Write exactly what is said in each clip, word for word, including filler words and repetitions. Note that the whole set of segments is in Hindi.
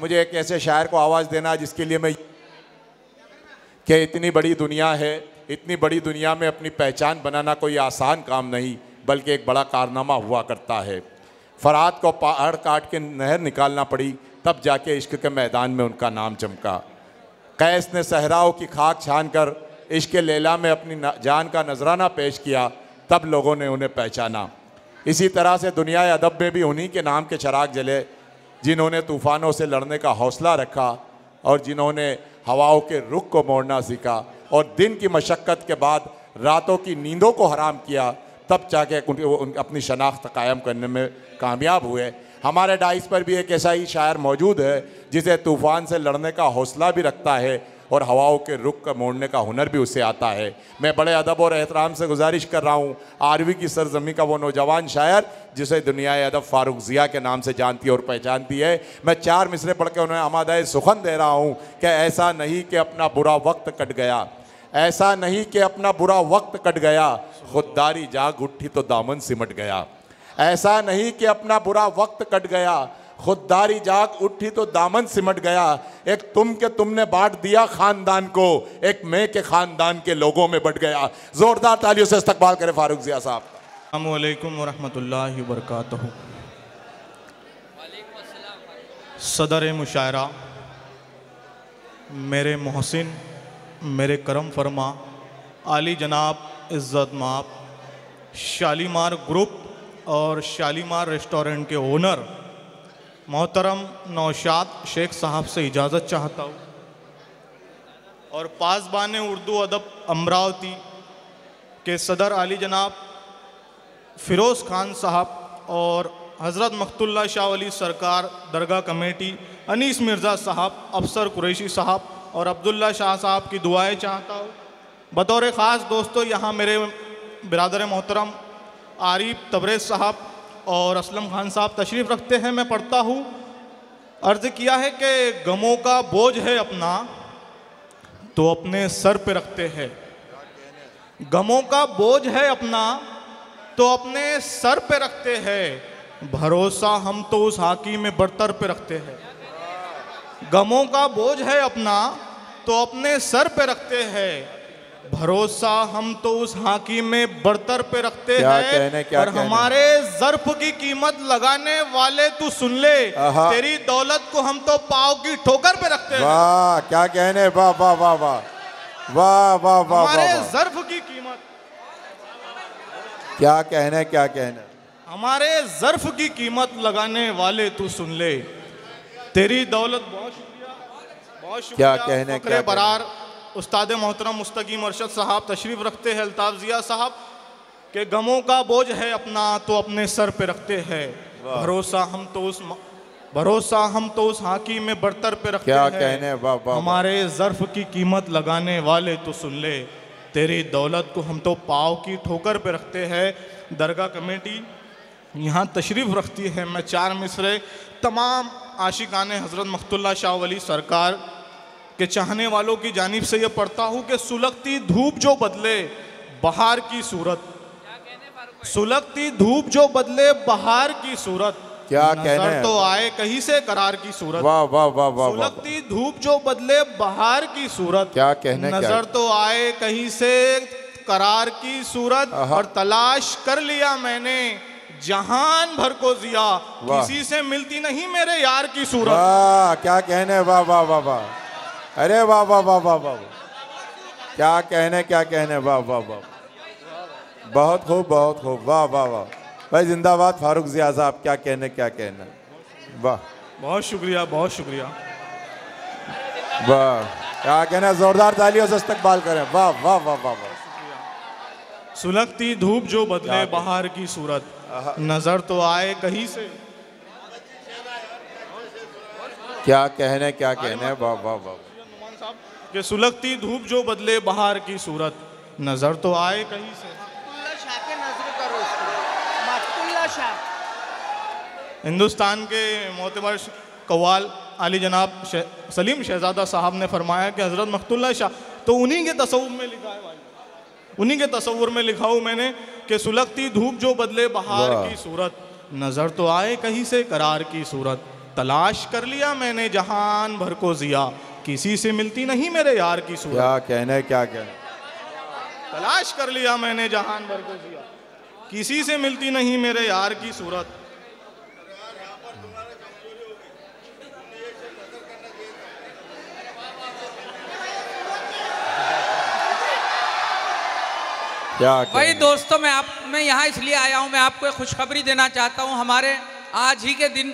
मुझे एक ऐसे शायर को आवाज़ देना जिसके लिए मैं कि इतनी बड़ी दुनिया है, इतनी बड़ी दुनिया में अपनी पहचान बनाना कोई आसान काम नहीं बल्कि एक बड़ा कारनामा हुआ करता है। फरात को पहाड़ काट के नहर निकालना पड़ी, तब जाके इश्क के मैदान में उनका नाम चमका। कैस ने सहराओं की खाक छान कर इश्क लैला में अपनी जान का नजराना पेश किया, तब लोगों ने उन्हें पहचाना। इसी तरह से दुनिया अदब में भी उन्हीं के नाम के चिराग जले जिन्होंने तूफ़ानों से लड़ने का हौसला रखा और जिन्होंने हवाओं के रुख को मोड़ना सीखा और दिन की मशक्क़त के बाद रातों की नींदों को हराम किया, तब जाके वो अपनी शनाख्त कायम करने में कामयाब हुए। हमारे डाइस पर भी एक ऐसा ही शायर मौजूद है जिसे तूफ़ान से लड़ने का हौसला भी रखता है और हवाओं के रुख का मोड़ने का हुनर भी उसे आता है। मैं बड़े अदब और एहतराम से गुजारिश कर रहा हूँ आरवी की सरजमी का वो नौजवान शायर जिसे दुनिया अदब फारूक ज़िया के नाम से जानती और पहचानती है। मैं चार मिसरे पढ़ के उन्हें आमादाए सुखन दे रहा हूँ कि ऐसा नहीं कि अपना बुरा वक्त कट गया, ऐसा नहीं कि अपना बुरा वक्त कट गया, खुददारी जाग उठी तो दामन सिमट गया। ऐसा नहीं कि अपना बुरा वक्त कट गया, खुददारी जाग उठी तो दामन सिमट गया। एक तुम के तुमने बांट दिया खानदान को, एक मैं के खानदान के लोगों में बट गया। जोरदार तालियों से इस्तकबाल करें फारूक ज़िया साहब। अस्सलामु अलैकुम वरहमतुल्लाहि वबरकातुहू। सदर मुशायरा मेरे मोहसिन, मेरे करम फरमा आली जनाब इज़्ज़त माप शालीमार ग्रुप और शालीमार रेस्टोरेंट के ओनर मोहतरम नौशाद शेख साहब से इजाज़त चाहता हूँ और पासबान उर्दू अदब अमरावती के सदर आली जनाब फिरोज़ खान साहब और हज़रत मखतुल्ला शाहौली सरकार दरगाह कमेटी अनीस मिर्ज़ा साहब, अफसर कुरैशी साहब और अब्दुल्ला शाह साहब की दुआएं चाहता हूँ। बतौर ख़ास दोस्तों यहाँ मेरे बिरादर मोहतरम आरिफ तब्रेज़ साहब और असलम खान साहब तशरीफ़ रखते हैं। मैं पढ़ता हूँ। अर्ज़ किया है कि गमों का बोझ है अपना तो अपने सर पे रखते हैं, गमों का बोझ है अपना तो अपने सर पे रखते हैं, भरोसा हम तो उस हाकी में बरतर पे रखते हैं। गमों का बोझ है अपना तो अपने सर पे रखते हैं, भरोसा हम तो उस हाकी में बर्तर पे रखते हैं, और हमारे जर्फ की कीमत लगाने वाले तू सुन ले, तेरी दौलत को हम तो पाव की ठोकर पे रखते हैं। वाह क्या कहने, वाह वाह वाह वाह वाह वाह वाह, हमारे जर्फ की कीमत, क्या कहने क्या कहने, हमारे जर्फ की कीमत लगाने वाले तू सुन ले, तेरी दौलत, बहुत शुक्रिया बहुत शुक्रिया। क्या कहने क्या बरार उस्ताद मोहतरम मुस्तकीम मुर्शिद साहब तशरीफ़ रखते हैं। अल्ताफ ज़िया साहब के गमों का बोझ है अपना तो अपने सर पे रखते हैं, भरोसा हम तो उस भरोसा हम तो उस हाकी में बर्तर पे रखते हैं, क्या कहने, वाह वाह, हमारे ज़र्फ़ की कीमत लगाने वाले तो सुन ले, तेरी दौलत को हम तो पाव की ठोकर पे रखते हैं। दरगाह कमेटी यहाँ तशरीफ़ रखती है। मैं चार मिसरे तमाम आशिकान हज़रत मखतुल्ला शाहौली सरकार के चाहने वालों की जानिब से ये पढ़ता हूँ कि सुलगती धूप जो बदले बहार की सूरत, सुलगती धूप जो बदले बहार की सूरत, क्या कहने, तो आए कहीं से करार की सूरत, वाह वाह वाह वाह, सुलगती धूप जो बदले बहार की सूरत, क्या कहने, नजर तो आए कहीं से करार की सूरत, और तलाश कर लिया मैंने जहान भर को जिया, किसी से मिलती नहीं मेरे यार की सूरत। वाह क्या कहने, वाह वाह वाह वाह, अरे वाह वाह वाह वाह वाह, क्या कहने क्या कहने, वाह वाह वाह, बहुत खूब बहुत खूब, वाह वाह वाह भाई, जिंदाबाद फारूक ज़िया साहब, क्या कहने क्या कहना, वाह बहुत शुक्रिया बहुत शुक्रिया, वाह क्या कहना, जोरदार तालियों से इस्तकबाल करें, वाह वाह वाह वाह वाह। सुलगती धूप जो बदले बहार की सूरत, नजर तो आए कहीं से, क्या कहने क्या कहने, वाह वाह वाह, कि सुलगती धूप जो बदले बहार की सूरत, नजर तो आए कहीं से, शाह। हिंदुस्तान के मोतबर कव्वाल आली जनाब शे, सलीम शहजादा साहब ने फरमाया कि हज़रत मखतुल्ला शाह, तो उन्हीं के तसव्वुर में लिखा है, उन्हीं के तसव्वुर में लिखा हूँ मैंने कि सुलगती धूप जो बदले बहार की सूरत, नज़र तो आए कहीं से करार की सूरत, तलाश कर लिया मैंने जहान भर को जिया, किसी से मिलती नहीं मेरे यार की सूरत। क्या कहने क्या कहने, तलाश कर लिया मैंने जहान भर को जिया, किसी से मिलती नहीं मेरे यार की सूरत। वही दोस्तों, मैं आप मैं यहाँ इसलिए आया हूँ, मैं आपको एक खुशखबरी देना चाहता हूँ। हमारे आज ही के दिन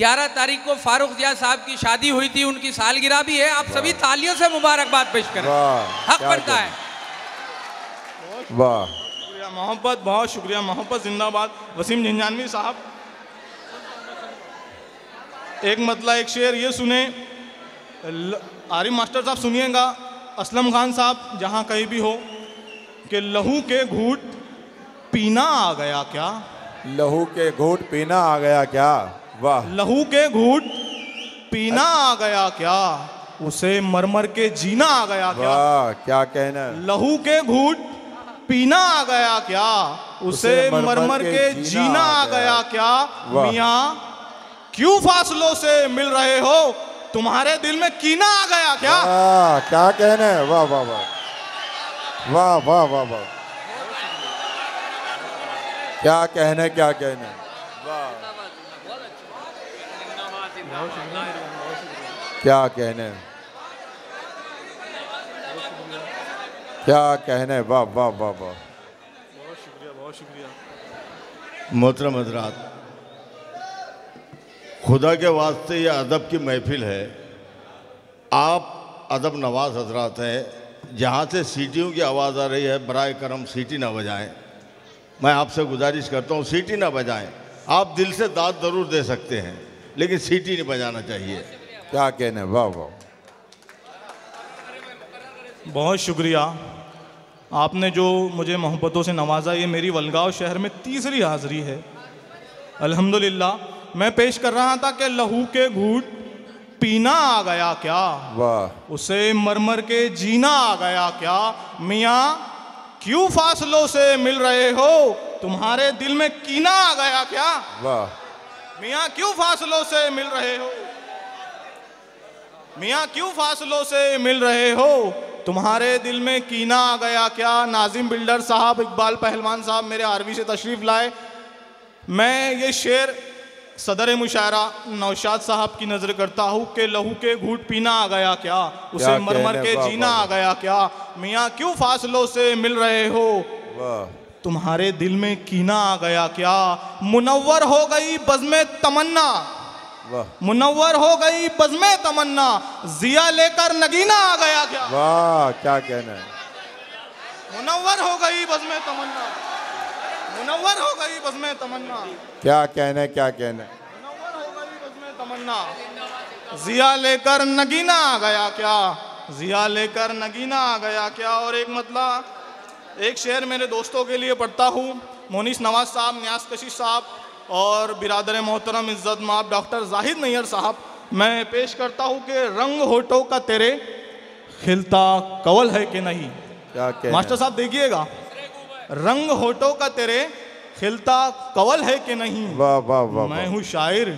ग्यारह तारीख को फारूक ज़िया साहब की शादी हुई थी, उनकी सालगिरह भी है। आप सभी तालियों से मुबारकबाद पेश करें, हक बनता है। वाह, शुक्रिया मोहब्बत, बहुत शुक्रिया मोहब्बत, जिंदाबाद। वसीम जिंजानवी साहब, एक मतला एक शेर ये सुने। आरिफ मास्टर साहब सुनिएगा, असलम खान साहब, जहाँ कहीं भी हो, कि लहू के घूट पीना आ गया क्या, लहू के घूट पीना आ गया क्या, वाह, लहू के घूट पीना आ गया क्या, उसे मरमर के जीना आ गया क्या, क्या कहना, लहू के घूट पीना आ गया क्या, उसे मरमर के जीना आ गया क्या, मियाँ क्यों फासलों से मिल रहे हो, तुम्हारे दिल में कीना आ गया क्या, क्या कहना, वाह वाह वाह वाह वाह वाह वाह, क्या कहने क्या कहने, क्या कहने क्या कहने, वाह वाह वाह वाह, बहुत शुक्रिया बहुत शुक्रिया। मोहतरम हजरात, खुदा के वास्ते ये अदब की महफिल है, आप अदब नवाज हजरात हैं। जहाँ से सीटियों की आवाज़ आ रही है, बराए करम सीटी ना बजाएं, मैं आपसे गुजारिश करता हूँ सीटी ना बजाएं। आप दिल से दाद ज़रूर दे सकते हैं, लेकिन सीटी नहीं बजाना चाहिए। क्या कहने, वाह वाह, बहुत शुक्रिया। आपने जो मुझे मोहब्बतों से नवाजा, ये मेरी वलगाँव शहर में तीसरी हाज़री है, अल्हम्दुलिल्लाह। मैं पेश कर रहा था कि लहू के घूट पीना आ गया क्या, वाह, उसे मरमर के जीना आ गया क्या, मियाँ क्यों फासलों से मिल रहे हो, तुम्हारे दिल में कीना आ गया क्या, वाह, मियाँ क्यों फासलों से मिल रहे हो, मियाँ क्यों फासलों से मिल रहे हो, तुम्हारे दिल में कीना आ गया क्या। नाजिम बिल्डर साहब, इकबाल पहलवान साहब मेरे आरवी से तशरीफ लाए। मैं ये शेर सदर मुशायरा नौशाद साहब की नजर करता हूँ कि लहू के घूट पीना आ गया क्या, उसे मरमर के जीना आ गया क्या, मियाँ क्यों फासलों से मिल रहे हो, तुम्हारे दिल में कीना आ गया क्या। मुनव्वर हो गई बज़्मे तमन्ना, मुनव्वर हो गई बज़्मे तमन्ना, जिया लेकर नगीना आ गया क्या, वाह, क्या कहना है, मुनव्वर हो गई बज़्मे तमन्ना, मुनव्वर हो गई बज़्मे तमन्ना, क्या कहने क्या कहने, मुनव्वर हो गई बज़्मे तमन्ना, जिया लेकर नगीना आ गया क्या, जिया लेकर नगीना आ गया क्या। और एक मतला एक शेर मेरे दोस्तों के लिए पढ़ता हूँ। मोनिश नवाज साहब, न्यास कशी साहब और बिरादर मोहतरम इज़्ज़त माब डॉक्टर ज़ाहिद नय्यर साहब, मैं पेश करता हूँ कि रंग होठों का तेरे खिलता कवल है कि नहीं, क्या कहने, मास्टर साहब देखिएगा, रंग होठों का तेरे खिलता कवल है कि नहीं, वाह वाह वाह, मैं हूँ शायर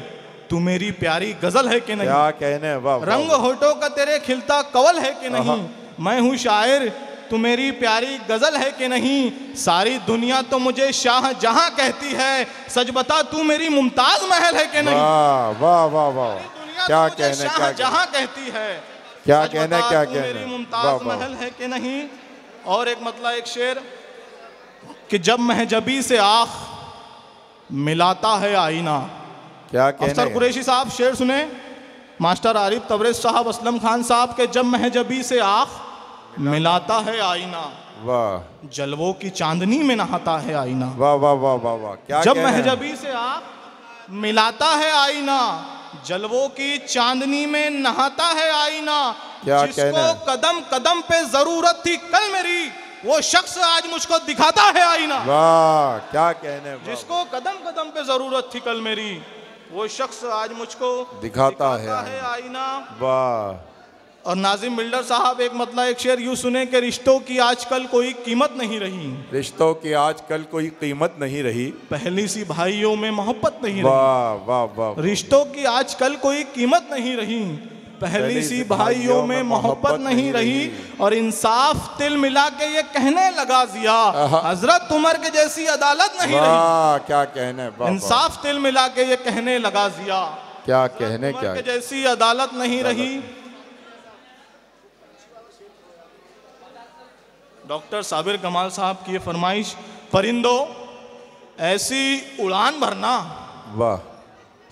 तू मेरी प्यारी गजल है कि नहीं, क्या कहने, वाह, रंग होठों का तेरे खिलता कवल है कि नहीं, मैं हूँ शायर तू मेरी प्यारी गजल है कि नहीं, सारी दुनिया तो मुझे शाह जहां कहती है, सच बता तू मेरी मुमताज महल है कि नहीं, वाह वाह वाह, क्या कहने शाह जहां कहती है, क्या कहने क्या कहने, मेरी मुमताज महल है कि नहीं। और एक मतलब एक शेर कि जब महजबी से आँख मिलाता है आईना, क्या कहने, सर कुरेशी साहब शेर सुने, मास्टर आरिफ तब्रेज़ साहब, असलम खान साहब के, जब महजबी से आँख मिलाता है आईना, वाह, जलवों की चांदनी में नहाता है आईना, वाह वाह वाह वाह वाह, क्या, जब महजबी से आँख मिलाता है आईना, जलवों की चांदनी में नहाता है आईना, जिसको कदम कदम पे जरूरत थी कल मेरी, वो शख्स आज मुझको दिखाता है आईना। वाह क्या कहने, जिसको कदम कदम पे जरूरत थी कल मेरी, वो शख्स आज मुझको दिखाता, दिखाता है, है आईना। वाह। और नाजिम बिल्डर साहब एक मतलब एक शेर यूं सुने कि रिश्तों की आजकल कोई कीमत नहीं रही, रिश्तों की आजकल कोई कीमत नहीं रही, पहली सी भाइयों में मोहब्बत नहीं रही। वाह वाह। रिश्तों की आजकल कोई कीमत नहीं रही, पहली सी भाइयों में मोहब्बत नहीं रही, और इंसाफ तिल मिला के ये कहने लगा जिया, हजरत उमर के जैसी अदालत नहीं रही। क्या कहने, इंसाफ तिल मिला के ये कहने लगा जिया, क्या कहने, क्या जैसी अदालत नहीं रही। डॉक्टर साबिर कमाल साहब की ये फरमाइश, परिंदो ऐसी उड़ान भरना। वाह।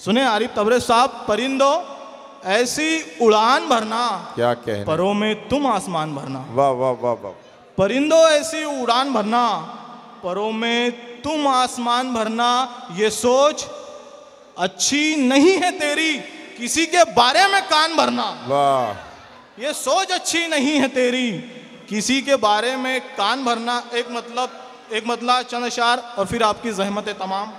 सुने आरिफ तब्रेज़ साहब, परिंदो ऐसी उड़ान भरना, क्या कहना, परों में तुम आसमान भरना। वाह वाह वाह वाह। परिंदो ऐसी उड़ान भरना, परों में तुम आसमान भरना, ये सोच अच्छी नहीं है तेरी, किसी के बारे में कान भरना। वाह। ये सोच अच्छी नहीं है तेरी, किसी के बारे में कान भरना। एक मतलब एक मतलब चंद अशार और फिर आपकी जहमत तमाम।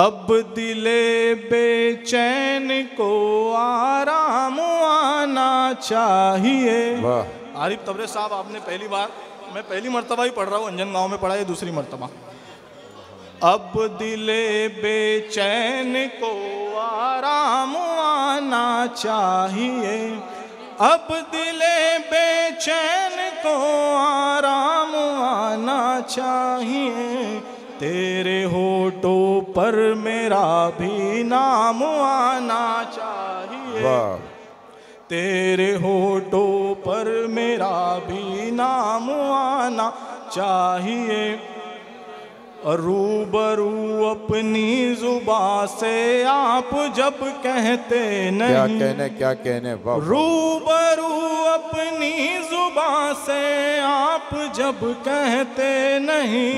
अब दिले बेचैन को आराम आना चाहिए। आरिफ तब्रेज़ साहब आपने पहली बार, मैं पहली मरतबा ही पढ़ रहा हूँ, अंजन गांव में पढ़ा है दूसरी मरतबा। अब दिले बेचैन को आराम आना चाहिए, अब दिले बेचैन को आराम आना चाहिए, तेरे होठों पर मेरा भी नाम आना चाहिए, तेरे होठों पर मेरा भी नाम आना चाहिए, रूबरू अपनी जुबा से आप जब कहते नहीं, क्या कहने, क्या कहने, रूबरू अपनी जुबा से आप जब कहते नहीं,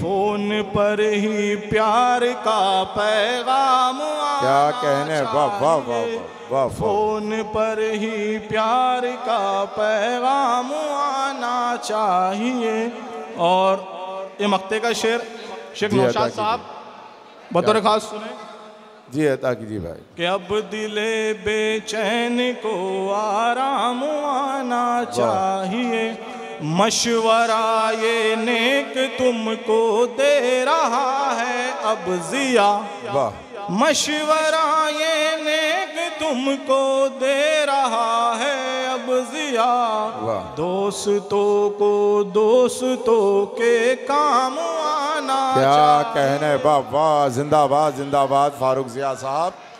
फोन पर ही प्यार का पैगाम आना, क्या कहने, वाह वाह वाह वाह, फोन पर ही प्यार का पैगाम आना चाहिए। और ये मक्ते का शेर शेख नौशाद साहब बतौर खास सुने जी, अता कीजिए भाई। कि अब दिले बेचैन को आराम आना चाहिए, मशवरा ये नेक तुमको दे रहा है अब जिया, मशवरा ये नेक तुमको दे रहा है अब जिया, दोस्तों को दोस्तों के काम आना। क्या कहने, वाह वाह, जिंदाबाद जिंदाबाद फारूक ज़िया साहब।